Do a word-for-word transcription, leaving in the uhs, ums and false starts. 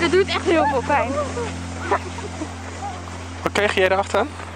Dat doet echt heel veel pijn. Wat kreeg jij erachteraan?